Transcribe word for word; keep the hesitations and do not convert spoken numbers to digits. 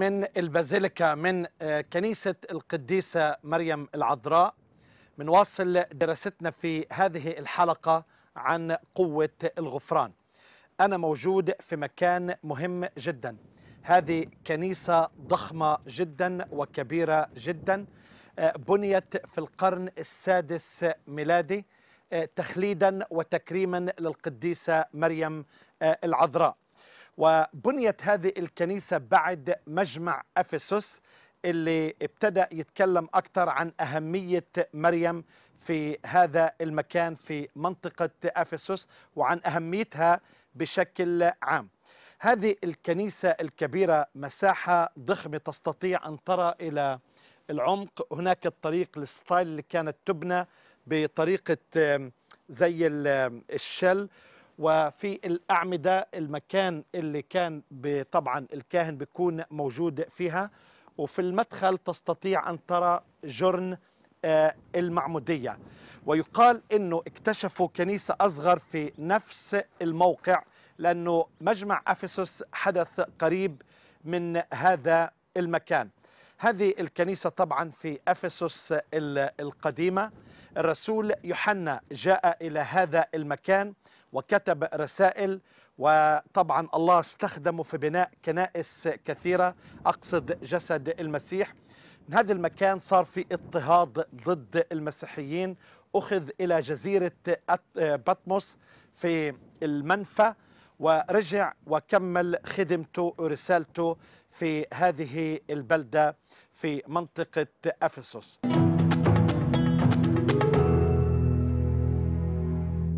من البازيليكا من كنيسة القديسة مريم العذراء. بنواصل دراستنا في هذه الحلقة عن قوة الغفران. أنا موجود في مكان مهم جدا، هذه كنيسة ضخمة جدا وكبيرة جدا، بنيت في القرن السادس ميلادي تخليدا وتكريما للقديسة مريم العذراء. وبنيت هذه الكنيسة بعد مجمع أفسوس اللي ابتدأ يتكلم أكثر عن أهمية مريم في هذا المكان في منطقة أفسوس وعن أهميتها بشكل عام. هذه الكنيسة الكبيرة مساحة ضخمة تستطيع أن ترى إلى العمق. هناك الطريق الستايل اللي كانت تبنى بطريقة زي الشل، وفي الأعمدة المكان اللي كان طبعا الكاهن بيكون موجود فيها، وفي المدخل تستطيع أن ترى جرن المعمودية. ويقال أنه اكتشفوا كنيسة أصغر في نفس الموقع لأنه مجمع أفسس حدث قريب من هذا المكان. هذه الكنيسة طبعا في أفسس القديمة. الرسول يوحنا جاء إلى هذا المكان وكتب رسائل، وطبعا الله استخدمه في بناء كنائس كثيرة، أقصد جسد المسيح. من هذا المكان صار في اضطهاد ضد المسيحيين، أخذ إلى جزيرة بطموس في المنفى، ورجع وكمل خدمته ورسالته في هذه البلدة في منطقة أفسس.